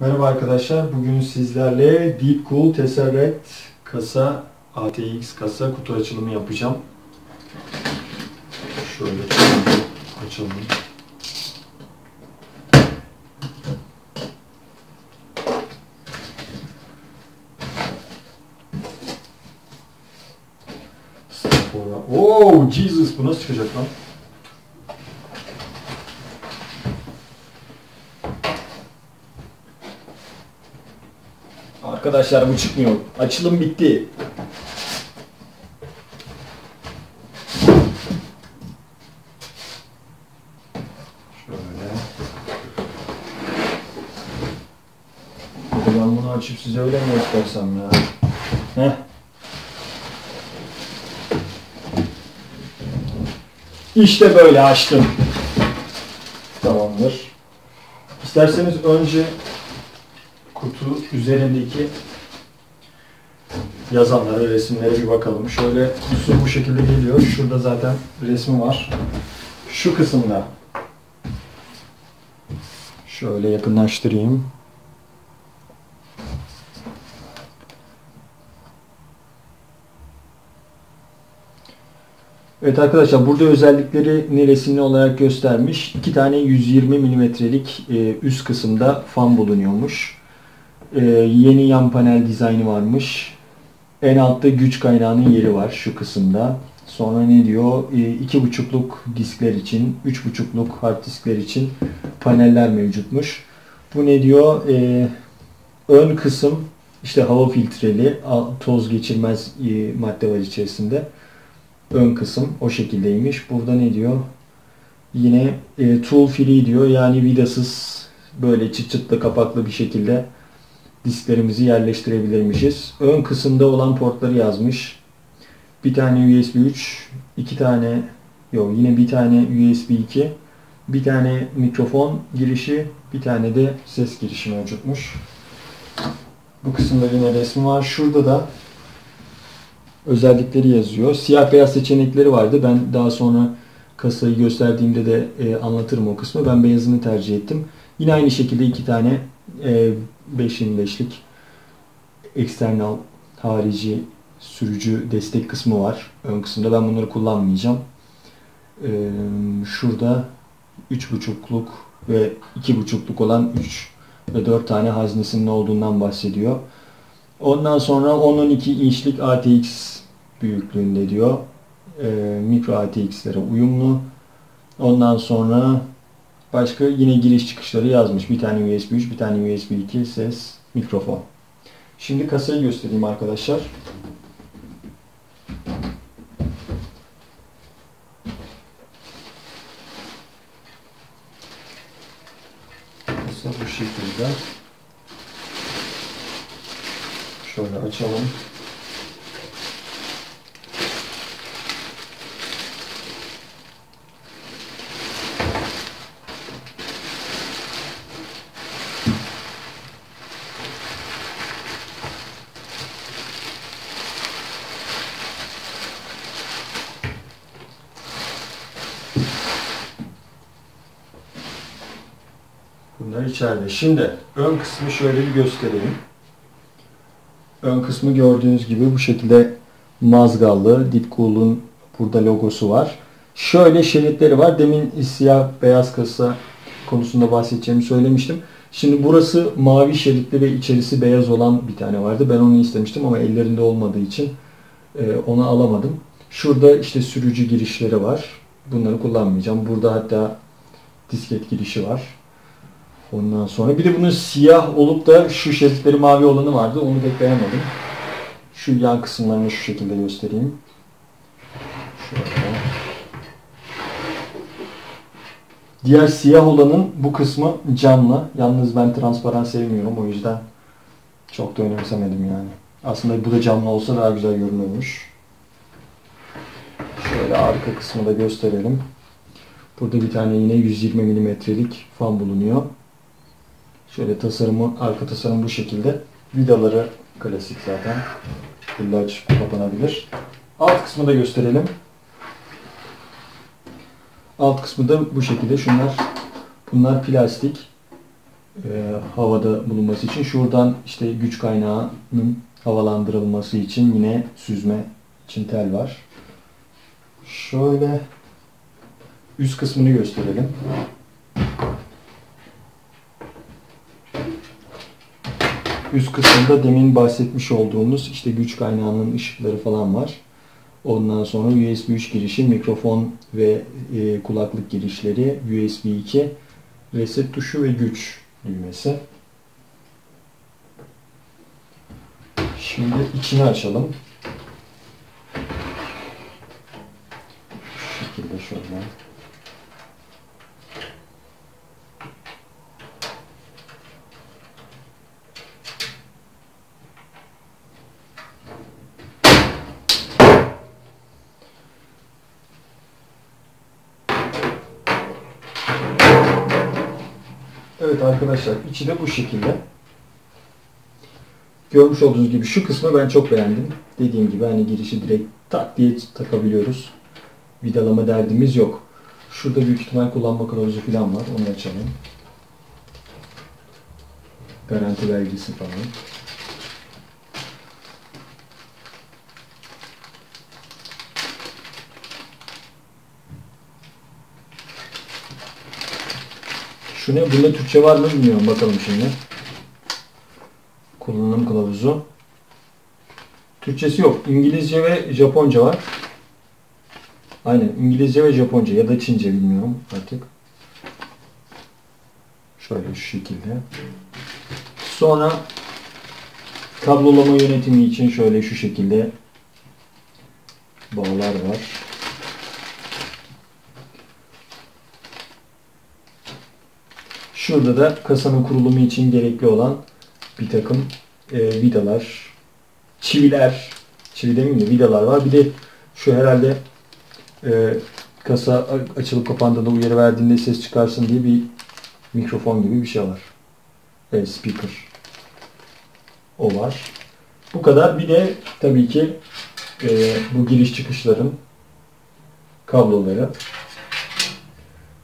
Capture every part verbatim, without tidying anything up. Merhaba arkadaşlar, bugün sizlerle DEEPCOOL Tesseract kasa A T X kasa kutu açılımı yapacağım. Şöyle açalım. Oh Jesus, bu nasıl çıkacak lan? Arkadaşlar bu çıkmıyor. Açılım bitti. Şöyle. Ben bunu açıp size öyle mi göstersem ya? Heh. İşte böyle açtım. Tamamdır. İsterseniz önce kutu üzerindeki yazanlara, resimlere bir bakalım. Şöyle bir sürü bu şekilde geliyor. Şurada zaten resmi var. Şu kısımda şöyle yakınlaştırayım. Evet arkadaşlar, burada özelliklerini resimli olarak göstermiş. İki tane yüz yirmi milimetrelik üst kısımda fan bulunuyormuş. Ee, yeni yan panel dizaynı varmış. En altta güç kaynağının yeri var şu kısımda. Sonra ne diyor? Ee, iki buçukluk diskler için, üç buçukluk hard diskler için paneller mevcutmuş. Bu ne diyor? Ee, ön kısım işte hava filtreli, toz geçirmez e, madde var içerisinde. Ön kısım o şekildeymiş. Burada ne diyor? Yine e, tool free diyor. Yani vidasız, böyle çıt çıtlı kapaklı bir şekilde disklerimizi yerleştirebilirmişiz. Ön kısımda olan portları yazmış. Bir tane U S B üç, iki tane, yok yine bir tane U S B iki, bir tane mikrofon girişi, bir tane de ses girişi mevcutmuş. Bu kısımda yine resmi var. Şurada da özellikleri yazıyor. Siyah beyaz seçenekleri vardı. Ben daha sonra kasayı gösterdiğimde de e, anlatırım o kısmı. Ben beyazını tercih ettim. Yine aynı şekilde iki tane e, beş yirmi beşlik eksternal harici sürücü destek kısmı var. Ön kısımda ben bunları kullanmayacağım. Ee, şurada üç buçukluk ve iki buçukluk olan üç ve dört tane haznesinin olduğundan bahsediyor. Ondan sonra on on iki inçlik A T X büyüklüğünde diyor. Ee, mikro A T X'lere uyumlu. Ondan sonra başka yine giriş çıkışları yazmış. Bir tane U S B üç, bir tane U S B iki, ses, mikrofon. Şimdi kasayı göstereyim arkadaşlar. Kasa bu şekilde. Şöyle açalım. Bunlar içeride. Şimdi ön kısmı şöyle bir göstereyim. Ön kısmı gördüğünüz gibi bu şekilde mazgallı. DEEPCOOL'un burada logosu var. Şöyle şeritleri var. Demin siyah beyaz kasa konusunda bahsedeceğimi söylemiştim. Şimdi burası mavi şeritli ve içerisi beyaz olan bir tane vardı. Ben onu istemiştim ama ellerinde olmadığı için onu alamadım. Şurada işte sürücü girişleri var. Bunları kullanmayacağım. Burada hatta disket girişi var. Ondan sonra bir de bunun siyah olup da şu şeritleri mavi olanı vardı. Onu pek beğenmedim. Şu yan kısımlarını şu şekilde göstereyim. Şöyle. Diğer siyah olanın bu kısmı camla. Yalnız ben transparan sevmiyorum. O yüzden çok da önemsemedim yani. Aslında bu da camla olsa daha güzel görünürmüş. Şöyle arka kısmı da gösterelim. Burada bir tane yine yüz yirmi milimetrelik fan bulunuyor. Şöyle tasarımı, arka tasarım bu şekilde. Vidaları klasik zaten. Bunlar açıp kapanabilir. Alt kısmı da gösterelim. Alt kısmı da bu şekilde. Şunlar, bunlar plastik. e, havada bulunması için. Şuradan işte güç kaynağının havalandırılması için yine süzme için tel var. Şöyle üst kısmını gösterelim. Üst kısımda demin bahsetmiş olduğumuz işte güç kaynağının ışıkları falan var. Ondan sonra U S B üç girişi, mikrofon ve e, kulaklık girişleri, U S B iki, reset tuşu ve güç düğmesi. Şimdi içini açalım. Şu şekilde şöyle. Evet arkadaşlar, içi de bu şekilde. Görmüş olduğunuz gibi şu kısmı ben çok beğendim. Dediğim gibi hani girişi direkt tak diye takabiliyoruz. Vidalama derdimiz yok. Şurada büyük ihtimal kullanma kılavuzu falan var. Onu açalım. Garanti belgesi falan. Şu ne? Bunda Türkçe var mı bilmiyorum. Bakalım şimdi. Kullanım kılavuzu. Türkçesi yok. İngilizce ve Japonca var. Aynen. İngilizce ve Japonca ya da Çince bilmiyorum artık. Şöyle şu şekilde. Sonra kablolama yönetimi için şöyle şu şekilde bağlar var. Şurada da kasanın kurulumu için gerekli olan bir takım e, vidalar, çiviler, çivi demeyeyim de vidalar var. Bir de şu herhalde e, kasa açılıp kapandığında uyarı verdiğinde ses çıkarsın diye bir mikrofon gibi bir şey var. Evet, speaker. O var. Bu kadar. Bir de tabii ki e, bu giriş çıkışların kabloları.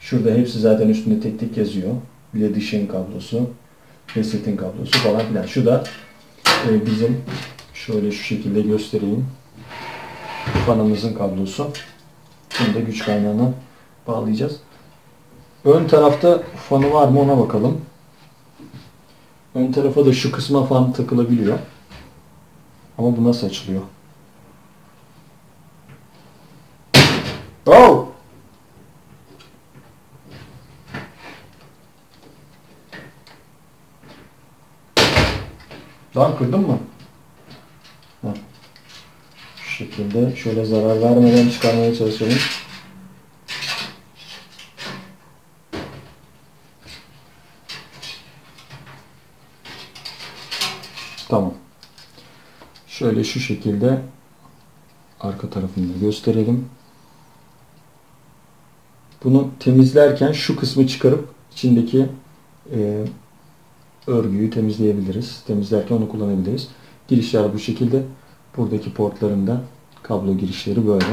Şurada hepsi zaten üstünde tek tek yazıyor. Bir de dışın kablosu, resetin kablosu falan filan. Şu da bizim, şöyle şu şekilde göstereyim, fanımızın kablosu. Bunu da güç kaynağına bağlayacağız. Ön tarafta fanı var mı ona bakalım. Ön tarafa da şu kısma fan takılabiliyor. Ama bu nasıl açılıyor? Oh! Lan kırdın mı? Heh. Şu şekilde şöyle zarar vermeden çıkarmaya çalışıyorum. Tamam. Şöyle şu şekilde arka tarafını da gösterelim. Bunu temizlerken şu kısmı çıkarıp içindeki e, örgüyü temizleyebiliriz. Temizlerken onu kullanabiliriz. Girişler bu şekilde. Buradaki portlarında kablo girişleri böyle.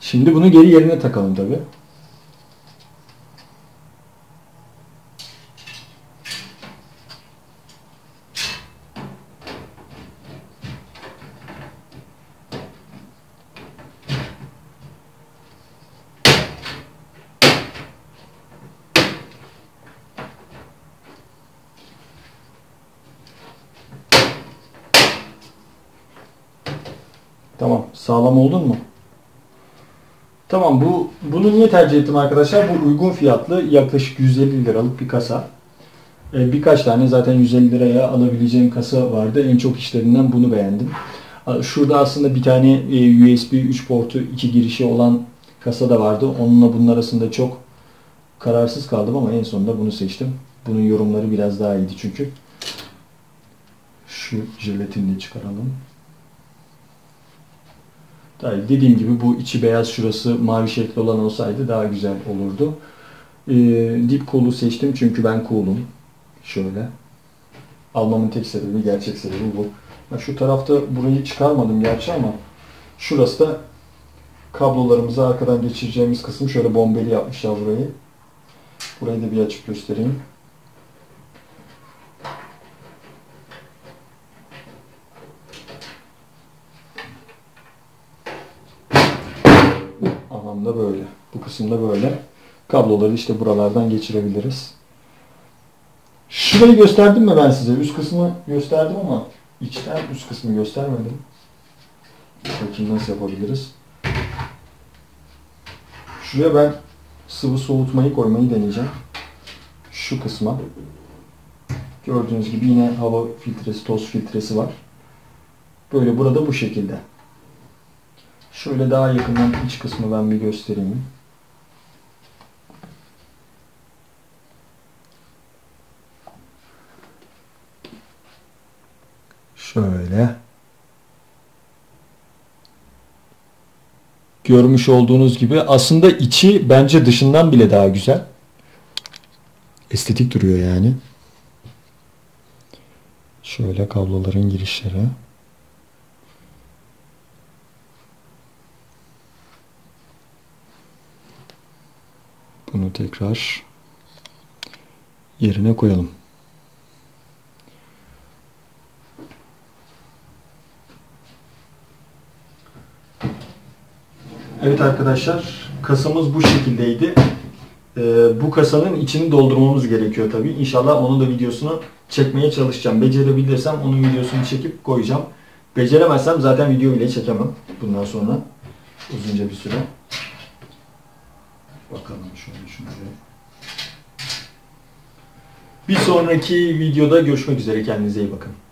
Şimdi bunu geri yerine takalım tabi. Tamam. Sağlam oldun mu? Tamam. Bu bunu niye tercih ettim arkadaşlar? Bu uygun fiyatlı, yaklaşık yüz elli liralık bir kasa. Ee, birkaç tane zaten yüz elli liraya alabileceğim kasa vardı. En çok işlerinden bunu beğendim. Şurada aslında bir tane e, U S B üç portu iki girişi olan kasa da vardı. Onunla bunun arasında çok kararsız kaldım ama en sonunda bunu seçtim. Bunun yorumları biraz daha iyiydi çünkü. Şu jiletini çıkaralım. Dediğim gibi bu içi beyaz, şurası mavi şekli olan olsaydı daha güzel olurdu. Ee, DEEPCOOL'u seçtim çünkü ben cool'um. Şöyle. Almamın tek sebebi, gerçek sebebi bu. Ya şu tarafta burayı çıkarmadım gerçi ama şurası da kablolarımızı arkadan geçireceğimiz kısım. Şöyle bombeli yapmışlar burayı. Burayı da bir açıp göstereyim. Anlamda böyle. Bu kısımda böyle. Kabloları işte buralardan geçirebiliriz. Şurayı gösterdim mi ben size? Üst kısmı gösterdim ama içten üst kısmı göstermedim. Bakayım nasıl yapabiliriz. Şuraya ben sıvı soğutmayı koymayı deneyeceğim. Şu kısma. Gördüğünüz gibi yine hava filtresi, toz filtresi var. Böyle burada bu şekilde. Şöyle daha yakından iç kısmı ben bir göstereyim. Şöyle. Görmüş olduğunuz gibi aslında içi bence dışından bile daha güzel. Estetik duruyor yani. Şöyle kabloların girişleri. Bunu tekrar yerine koyalım. Evet arkadaşlar, kasamız bu şekildeydi. Ee, bu kasanın içini doldurmamız gerekiyor tabii. İnşallah onun da videosunu çekmeye çalışacağım. Becerebilirsem onun videosunu çekip koyacağım. Beceremezsem zaten video bile çekemem. Bundan sonra uzunca bir süre. Bakalım şöyle şöyle. Bir sonraki videoda görüşmek üzere. Kendinize iyi bakın.